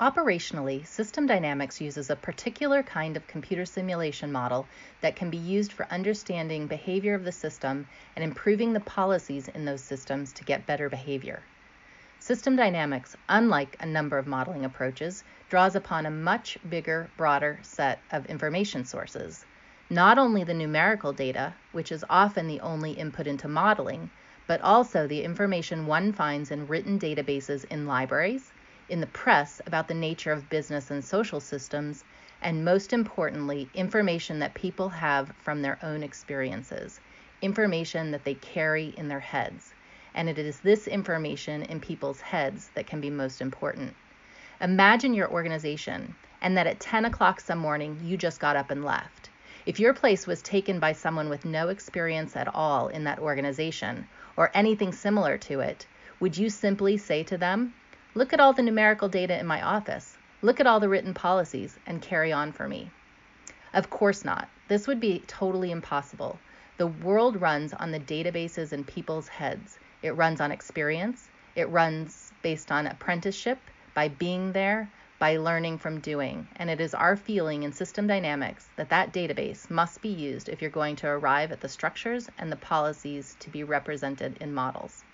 Operationally, system dynamics uses a particular kind of computer simulation model that can be used for understanding behavior of the system and improving the policies in those systems to get better behavior. System dynamics, unlike a number of modeling approaches, draws upon a much bigger, broader set of information sources. Not only the numerical data, which is often the only input into modeling, but also the information one finds in written databases in libraries, in the press about the nature of business and social systems, and most importantly, information that people have from their own experiences, information that they carry in their heads. And it is this information in people's heads that can be most important. Imagine your organization, and that at 10 o'clock some morning, you just got up and left. If your place was taken by someone with no experience at all in that organization, or anything similar to it, would you simply say to them, "Look at all the numerical data in my office. Look at all the written policies and carry on for me"? Of course not. This would be totally impossible. The world runs on the databases in people's heads. It runs on experience. It runs based on apprenticeship, by being there, by learning from doing. And it is our feeling in system dynamics that that database must be used if you're going to arrive at the structures and the policies to be represented in models.